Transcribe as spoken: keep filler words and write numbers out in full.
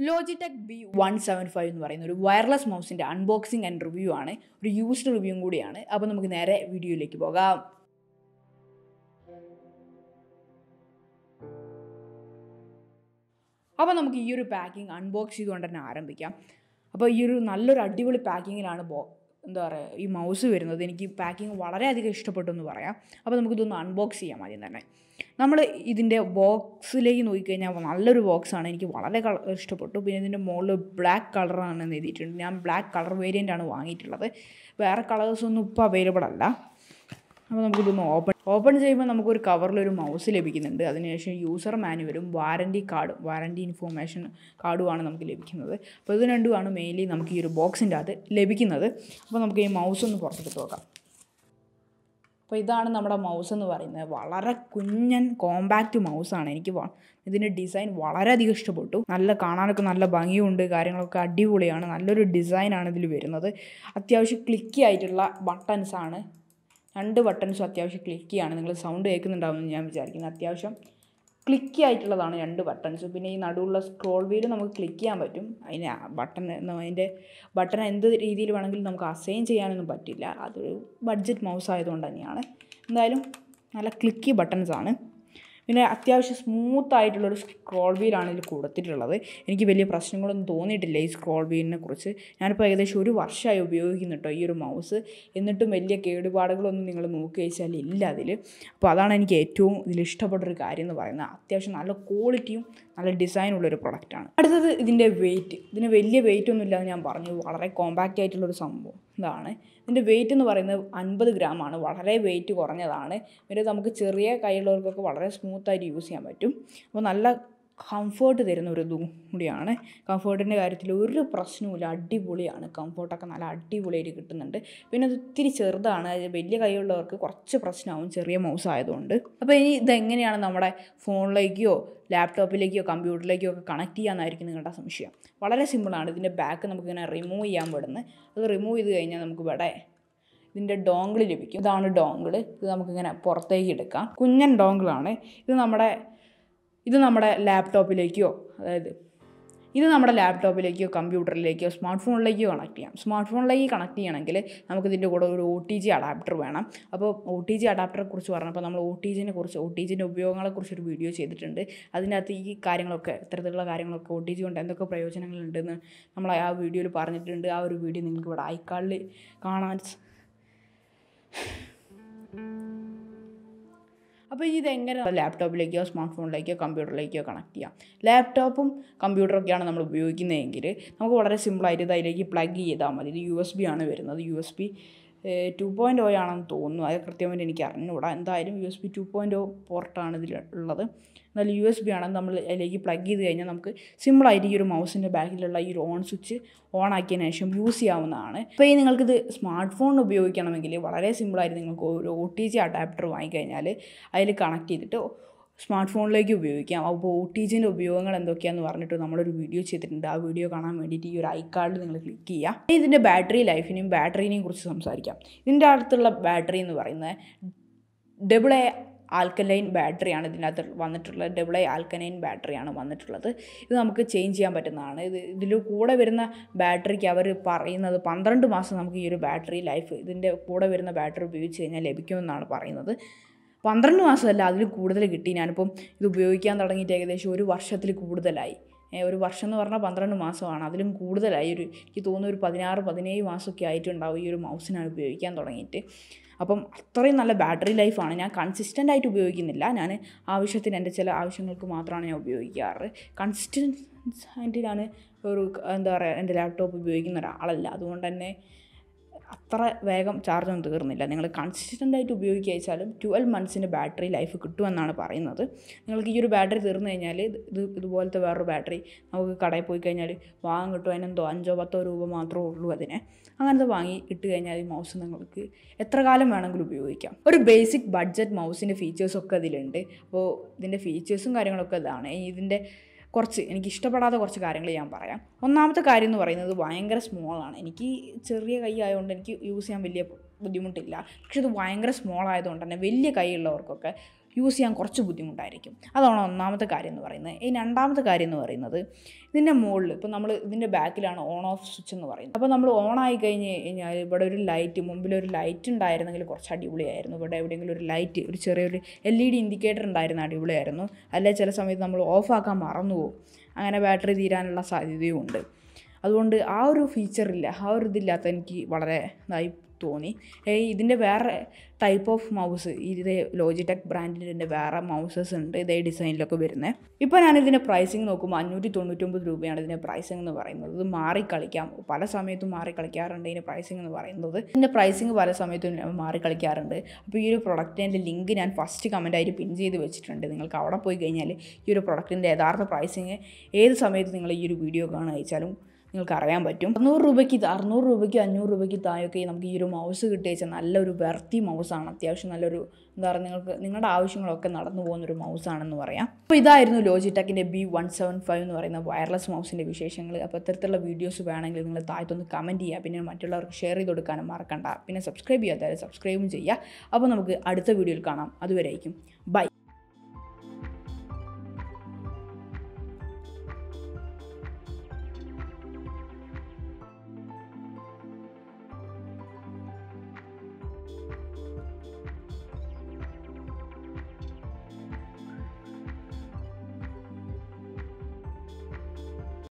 Logitech B one seventy-five is wireless mouse unboxing and review. It is a used review. We will see the video. Now we will unbox packing unbox this packing. This mouse is packing unbox this box. We will unbox this box. We will black color. We will black color variant. We will open Open ചെയ്യുമ്പോൾ നമുക്ക് ഒരു കവറിൽ ഒരു mouse ലഭിക്കുന്നുണ്ട് അതിനേഷം user മാനുവലും warranty കാർഡും warranty information കാർഡുമാണ് നമുക്ക് ലഭിക്കുന്നത് അപ്പോൾ ഇത് രണ്ടുമാണ് മെയിൻലി നമുക്ക് ഈ ഒരു ബോക്സിന്റെ അത് ലഭിക്കുന്നത് അപ്പോൾ നമുക്ക് ഈ മൗസ് ഒന്ന് പുറത്തെടുത്ത് നോക്കാം അപ്പോൾ ഇതാണ് നമ്മുടെ മൗസ് എന്ന് പറയുന്നത് വളരെ കുഞ്ഞൻ കോംപാക്റ്റ് മൗസ് ആണ് എനിക്ക് ഇതിന്റെ ഡിസൈൻ വളരെ അധികം ഇഷ്ടപ്പെട്ടു നല്ല കാണാനൊക്കെ നല്ല ഭംഗിയുണ്ട് കാര്യങ്ങളൊക്കെ അടിപൊളിയാണ് നല്ലൊരു ഡിസൈൻ ആണ് ഇതിൽ വരുന്നത് അത്യാവശ്യം ക്ലിക്കി ആയിട്ടുള്ള ബട്ടൺസ് ആണ് രണ്ട് ബട്ടൺസ് അത്യാവശ്യം ക്ലിക്ക് ചെയ്യാണ് നിങ്ങൾ സൗണ്ട് കേൾക്കുന്നുണ്ടാവും എന്ന് ഞാൻ വിചാരിക്കുന്നു അത്യാവശ്യം ക്ലിക്ക് ആയിട്ടുള്ളതാണ് രണ്ട് ബട്ടൺസ് പിന്നെ ഈ നടുവുള്ള സ്ക്രോൾ വീൽ നമുക്ക് ക്ലിക്ക് ചെയ്യാൻ പറ്റും അതിനെ ബട്ടൺ അതിന്റെ ബട്ടൺ എന്ത് രീതിയിൽ വേണമെങ്കിലും നമുക്ക് അസൈൻ ചെയ്യാനൊന്നും പറ്റില്ല അതൊരു ബഡ്ജറ്റ് മൗസ് ആയതുകൊണ്ട് തന്നെയാണ് എന്തായാലും നല്ല ക്ലിക്കി ബട്ടൺസ് ആണ് പിന്നെ അത്യാവശ്യം സ്മൂത്ത് ആയിട്ടുള്ള ഒരു സ്ക്രോൾ വീൽ ആണ് ഇതിൽ കൊടുത്തിട്ടുള്ളത് എനിക്ക് വലിയ പ്രശ്നങ്ങളൊന്നും തോന്നിയിട്ടില്ല ഈ സ്ക്രോൾ വീലിനെ കുറിച്ച് ഞാൻ ഇപ്പോൾ ഏകദേശം ഒരു വർഷമായി ഉപയോഗിക്കുന്നു ട്ടോ ഈ ഒരു മൗസ് എന്നിട്ടും വലിയ കേടുപാടുകളൊന്നും നിങ്ങൾ നോക്കി വെച്ചാൽ ഇല്ല അതിൽ അപ്പോൾ അതാണ് എനിക്ക് ഏറ്റവും ഇതിൽ ഇഷ്ടപ്പെട്ട ഒരു കാര്യം എന്ന് പറയുന്നത് അത്യാവശ്യം നല്ല ക്വാളിറ്റിയും നല്ല ഡിസൈൻ ഉള്ള ഒരു പ്രോഡക്റ്റ് ആണ് അടുത്തത് ഇതിന്റെ വെയിറ്റ് ഇതിന് വലിയ വെയിറ്റ് ഒന്നും ഇല്ല എന്ന് ഞാൻ പറഞ്ഞു വളരെ കോംപാക്റ്റ് ആയിട്ടുള്ള ഒരു സംഭവം ഇതാണ് ഇതിന്റെ വെയിറ്റ് എന്ന് പറയുന്നത് അൻപത് ഗ്രാം ആണ് വളരെ വെയിറ്റ് കുറഞ്ഞതാണ് പിന്നെ നമുക്ക് ചെറിയ കൈയുള്ളവർക്കൊക്കെ വളരെ സ്മൂത്ത് ആയിട്ട് യൂസ് ചെയ്യാൻ പറ്റും അപ്പോൾ നല്ല കംഫർട്ട് തരുന്ന ഒരു ഇതും കൂടിയാണ് കംഫർട്ടിൻ്റെ കാര്യത്തിൽ ഒരു പ്രശ്നവുമില്ല അടിപൊളിയാണ് കംഫർട്ടൊക്കെ നല്ല അടിപൊളിയായിട്ട് കിട്ടുന്നുണ്ട് പിന്നെ അത് ഒത്തിരി ചെറുതാണ് വലിയ കൈയുള്ളവർക്ക് കുറച്ച് പ്രശ്നമാവും ചെറിയ മൗസ് ആയതുകൊണ്ട് അപ്പോൾ ഇനി ഇതെങ്ങനെയാണ് നമ്മുടെ ഫോണിലേക്കോ ലാപ്ടോപ്പിലേക്കോ കമ്പ്യൂട്ടറിലേക്കോ ഒക്കെ കണക്ട് ചെയ്യാമെന്നായിരിക്കും നിങ്ങളുടെ സംശയം വളരെ സിമ്പിളാണ് ഇതിൻ്റെ ബാക്ക് നമുക്കിങ്ങനെ റിമൂവ് ചെയ്യാൻ പെടുന്നത് അത് റിമൂവ് ചെയ്ത് കഴിഞ്ഞാൽ നമുക്ക് ഇവിടെ ഇതിന്റെ ഡോംഗിൾ ലഭിക്കും ഇതാണ് ഡോംഗിൾ ഇത് നമുക്കിങ്ങനെ പുറത്തേക്ക് എടുക്കാം കുഞ്ഞൻ ഡോംഗിളാണ് ഇത് നമ്മുടെ ഇത് നമ്മുടെ ലാപ്ടോപ്പിലേക്കോ അതായത് ഇത് നമ്മുടെ ലാപ്ടോപ്പിലേക്കോ കമ്പ്യൂട്ടറിലേക്കോ സ്മാർട്ട് ഫോണിലേക്കോ കണക്ട് ചെയ്യാം സ്മാർട്ട് ഫോണിലേക്ക് കണക്ട് ചെയ്യണമെങ്കിൽ നമുക്ക് ഇതിൻ്റെ കൂടെ ഒരു ഒ ടി ജി അഡാപ്റ്റർ വേണം അപ്പോൾ ഒ ടി ജി അഡാപ്റ്ററെ കുറിച്ച് പറഞ്ഞപ്പോൾ നമ്മൾ ഒ ടി ജിനെ കുറിച്ച് ഒ ടി ജിൻ്റെ ഉപയോഗങ്ങളെക്കുറിച്ച് ഒരു വീഡിയോ ചെയ്തിട്ടുണ്ട് അതിനകത്ത് ഈ കാര്യങ്ങളൊക്കെ ഇത്തരത്തിലുള്ള കാര്യങ്ങളൊക്കെ ഒ ടി ജി കൊണ്ട് എന്തൊക്കെ പ്രയോജനങ്ങളുണ്ടെന്ന് നമ്മൾ ആ വീഡിയോയിൽ പറഞ്ഞിട്ടുണ്ട് ആ ഒരു വീഡിയോ നിങ്ങൾക്ക് ഇവിടെ ഐക്കാളിൽ കാണാൻ അപ്പോൾ ഇതെങ്ങനെ ലാപ്ടോപ്പിലേക്കോ സ്മാർട്ട് ഫോണിലേക്കോ കമ്പ്യൂട്ടറിലേക്കോ കണക്ട് ചെയ്യാം ലാപ്ടോപ്പും കമ്പ്യൂട്ടറൊക്കെയാണ് നമ്മൾ ഉപയോഗിക്കുന്നതെങ്കിൽ നമുക്ക് വളരെ സിമ്പിളായിട്ട് ഇതിലേക്ക് പ്ലഗ് ചെയ്താൽ മതി ഇത് യു എസ് ബി ആണ് വരുന്നത് U S B two point O ആണെന്ന് തോന്നുന്നു അത് കൃത്യമായിട്ട് എനിക്ക് അറിഞ്ഞുകൂടാ എന്തായാലും U S B two point O പോർട്ടാണ് ഇതിലുള്ളത് എന്നാലും യു എസ് ബി ആണെങ്കിൽ നമ്മൾ അതിലേക്ക് പ്ലഗ് ചെയ്ത് കഴിഞ്ഞാൽ നമുക്ക് സിമ്പിളായിട്ട് ഈ ഒരു മൗസിൻ്റെ ബാക്കിലുള്ള ഈ ഒരു ഓൺ സ്വിച്ച് ഓൺ ആക്കിയതിന് ശേഷം യൂസ് ചെയ്യാവുന്നതാണ് അപ്പോൾ ഈ നിങ്ങൾക്കിത് സ്മാർട്ട് ഫോൺ ഉപയോഗിക്കണമെങ്കിൽ വളരെ സിമ്പിളായിട്ട് നിങ്ങൾക്ക് ഒരു ഒ ടി ജി അഡാപ്റ്റർ വാങ്ങിക്കഴിഞ്ഞാൽ അതിൽ കണക്ട് ചെയ്തിട്ട് സ്മാർട്ട് ഫോണിലേക്ക് ഉപയോഗിക്കാം അപ്പോൾ ഒ ടി ജിൻ്റെ ഉപയോഗങ്ങൾ എന്തൊക്കെയാണെന്ന് പറഞ്ഞിട്ട് നമ്മളൊരു വീഡിയോ ചെയ്തിട്ടുണ്ട് ആ വീഡിയോ കാണാൻ വേണ്ടിയിട്ട് ഈ ഒരു ഐ കാർഡിൽ നിങ്ങൾ ക്ലിക്ക് ചെയ്യുക ഇതിൻ്റെ ബാറ്ററി ലൈഫിനെയും ബാറ്ററിനെയും കുറിച്ച് സംസാരിക്കാം ഇതിൻ്റെ അടുത്തുള്ള ബാറ്ററി എന്ന് പറയുന്നത് ഡബിൾ എ ആൽക്കലൈൻ ബാറ്ററിയാണ് ഇതിനകത്ത് വന്നിട്ടുള്ളത് ഡബിൾ എ ആൽക്കലൈൻ ബാറ്ററിയാണ് വന്നിട്ടുള്ളത് ഇത് നമുക്ക് ചേഞ്ച് ചെയ്യാൻ പറ്റുന്നതാണ് ഇത് ഇതിൽ കൂടെ വരുന്ന ബാറ്ററിക്ക് അവർ പറയുന്നത് പന്ത്രണ്ട് മാസം നമുക്ക് ഈ ഒരു ബാറ്ററി ലൈഫ് ഇതിൻ്റെ കൂടെ വരുന്ന ബാറ്ററി ഉപയോഗിച്ച് കഴിഞ്ഞാൽ ലഭിക്കുമെന്നാണ് പറയുന്നത് പന്ത്രണ്ട് മാസമല്ല അതിൽ കൂടുതൽ കിട്ടി ഞാനിപ്പം ഇത് ഉപയോഗിക്കാൻ തുടങ്ങിയിട്ട് ഏകദേശം ഒരു വർഷത്തിൽ കൂടുതലായി ഒരു വർഷം എന്ന് പറഞ്ഞാൽ പന്ത്രണ്ട് മാസമാണ് അതിലും കൂടുതലായി ഒരു എനിക്ക് തോന്നുന്നു ഒരു പതിനാറ് പതിനേഴ് മാസമൊക്കെ ആയിട്ടുണ്ടാവും ഈ ഒരു മൗസിനാണ് ഉപയോഗിക്കാൻ തുടങ്ങിയിട്ട് അപ്പം അത്രയും നല്ല ബാറ്ററി ലൈഫാണ് ഞാൻ കൺസിസ്റ്റൻ്റ് ആയിട്ട് ഉപയോഗിക്കുന്നില്ല ഞാൻ ആവശ്യത്തിന് എൻ്റെ ചില ആവശ്യങ്ങൾക്ക് മാത്രമാണ് ഞാൻ ഉപയോഗിക്കാറ് കൺസിസ്റ്റൻസ് ആയിട്ട് ഞാൻ ഒരു എന്താ പറയുക എൻ്റെ ലാപ്ടോപ്പ് ഉപയോഗിക്കുന്ന ഒരാളല്ല അതുകൊണ്ട് തന്നെ അത്ര വേഗം ചാർജൊന്നും തീർന്നില്ല നിങ്ങൾ കൺസിസ്റ്റൻ്റായിട്ട് ഉപയോഗിക്കുക വെച്ചാലും ട്വൽവ് മന്ത്സിൻ്റെ ബാറ്ററി ലൈഫ് കിട്ടുമെന്നാണ് പറയുന്നത് നിങ്ങൾക്ക് ഈ ഒരു ബാറ്ററി തീർന്നു കഴിഞ്ഞാൽ ഇത് ഇതുപോലത്തെ വേറൊരു ബാറ്ററി നമുക്ക് കടയിൽ പോയി കഴിഞ്ഞാൽ വാങ്ങാൻ കിട്ടും അതിനെന്തോ അഞ്ചോ പത്തോ രൂപ മാത്രമേ ഉള്ളൂ അതിന് അങ്ങനത്തെ വാങ്ങി ഇട്ട് കഴിഞ്ഞാൽ ഈ മൗസ് നിങ്ങൾക്ക് എത്ര കാലം വേണമെങ്കിലും ഉപയോഗിക്കാം ഒരു ബേസിക് ബഡ്ജറ്റ് മൗസിൻ്റെ ഫീച്ചേഴ്സൊക്കെ അതിലുണ്ട് അപ്പോൾ ഇതിൻ്റെ ഫീച്ചേഴ്സും കാര്യങ്ങളൊക്കെ ഇതാണ് ഇതിൻ്റെ കുറച്ച് എനിക്ക് ഇഷ്ടപ്പെടാത്ത കുറച്ച് കാര്യങ്ങൾ ഞാൻ പറയാം ഒന്നാമത്തെ കാര്യം എന്ന് പറയുന്നത് ഭയങ്കര സ്മോളാണ് എനിക്ക് ചെറിയ കൈ ആയതുകൊണ്ട് എനിക്ക് യൂസ് ചെയ്യാൻ വലിയ ബുദ്ധിമുട്ടില്ല പക്ഷെ ഇത് ഭയങ്കര സ്മോൾ ആയതുകൊണ്ട് തന്നെ വലിയ കൈയുള്ളവർക്കൊക്കെ use ചെയ്യാൻ കുറച്ച് ബുദ്ധിമുട്ടായിരിക്കും. അതാണ് ഒന്നാമത്തെ കാര്യം എന്ന് പറയുന്നത്. ഈ രണ്ടാമത്തെ കാര്യം എന്ന് പറയുന്നത് ഇതിൻ്റെ മുകളിൽ ഇപ്പോൾ നമ്മൾ ഇതിൻ്റെ ബാക്കിലാണ് ഓൺ ഓഫ് സ്വിച്ച് എന്ന് പറയുന്നത്. അപ്പോൾ നമ്മൾ ഓൺ ആയി കഴിഞ്ഞ് കഴിഞ്ഞാൽ ഇവിടെ ഒരു ലൈറ്റ്, മുമ്പിലൊരു ലൈറ്റ് ഉണ്ടായിരുന്നെങ്കിൽ കുറച്ച് അടിപൊളിയായിരുന്നു. ഇവിടെ എവിടെയെങ്കിലും ഒരു ലൈറ്റ്, ഒരു ചെറിയൊരു എൽ ഇ ഡി ഇൻഡിക്കേറ്റർ ഉണ്ടായിരുന്ന അടിപൊളിയായിരുന്നു. അല്ലെങ്കിൽ ചില സമയത്ത് നമ്മൾ ഓഫാക്കാൻ മറന്നു പോകും, അങ്ങനെ ബാറ്ററി തീരാനുള്ള സാധ്യതയും ഉണ്ട്. അതുകൊണ്ട് ആ ഒരു ഫീച്ചറില്ല, ആ ഒരു ഇതില്ലാത്ത എനിക്ക് വളരെ ഇതായി തോന്നി. ഇതിൻ്റെ വേറെ ടൈപ്പ് ഓഫ് മൗസ്, ഇത് ലോജിടെക് ബ്രാൻഡിൻ്റെ വേറെ മൗസസ് ഉണ്ട് ഇതേ ഡിസൈനിലൊക്കെ വരുന്നത്. ഇപ്പോൾ ഞാനിതിൻ്റെ പ്രൈസിങ് നോക്കുമ്പോൾ അഞ്ഞൂറ്റി തൊണ്ണൂറ്റൊമ്പത് രൂപയാണ് ഇതിൻ്റെ പ്രൈസിങ് എന്ന് പറയുന്നത്. ഇത് മാറിക്കളിക്കാം, പല സമയത്തും മാറിക്കളിക്കാറുണ്ട് ഇതിൻ്റെ പ്രൈസിങ് എന്ന് പറയുന്നത്. ഇതിൻ്റെ പ്രൈസിങ് പല സമയത്തും മാറിക്കളിക്കാറുണ്ട്. അപ്പോൾ ഈ ഒരു പ്രൊഡക്റ്റിൻ്റെ ലിങ്ക് ഞാൻ ഫസ്റ്റ് കമൻറ്റായിട്ട് പിൻ ചെയ്ത് വെച്ചിട്ടുണ്ട്. നിങ്ങൾക്ക് അവിടെ പോയി കഴിഞ്ഞാൽ ഈ ഒരു പ്രൊഡക്റ്റിൻ്റെ യഥാർത്ഥ പ്രൈസിങ് ഏത് സമയത്ത് നിങ്ങൾ ഈ ഒരു വീഡിയോ കാണാൻ അയച്ചാലും നിങ്ങൾക്ക് അറിയാൻ പറ്റും. അറുന്നൂറ് രൂപയ്ക്ക് അറുന്നൂറ് രൂപയ്ക്ക് അഞ്ഞൂറ് രൂപയ്ക്ക് താഴെയൊക്കെ നമുക്ക് ഈ ഒരു മൗസ് കിട്ടിയ നല്ലൊരു വെർത്തി മൗസാണ്. അത്യാവശ്യം നല്ലൊരു എന്താ പറയുക, നിങ്ങൾക്ക് നിങ്ങളുടെ ആവശ്യങ്ങളൊക്കെ നടന്നു പോകുന്നൊരു മൗസാണെന്ന് പറയാം. അപ്പോൾ ഇതായിരുന്നു ലോജിടെക്കിൻ്റെ ബി വൺ സെവൻ ഫൈവ് എന്ന് പറയുന്ന വയർലെസ് മൗസിൻ്റെ വിശേഷങ്ങൾ. അപ്പോൾ ഇത്തരത്തിലുള്ള വീഡിയോസ് വേണമെങ്കിൽ നിങ്ങൾ താഴത്തൊന്ന് കമൻറ്റ് ചെയ്യുക, പിന്നെ മറ്റുള്ളവർക്ക് ഷെയർ ചെയ്ത് കൊടുക്കാനും മറക്കണ്ട. പിന്നെ സബ്സ്ക്രൈബ് ചെയ്യാത്തവരെ സബ്സ്ക്രൈബും ചെയ്യുക. അപ്പോൾ നമുക്ക് അടുത്ത വീഡിയോയിൽ കാണാം. അതുവരെയായിരിക്കും. ബൈ.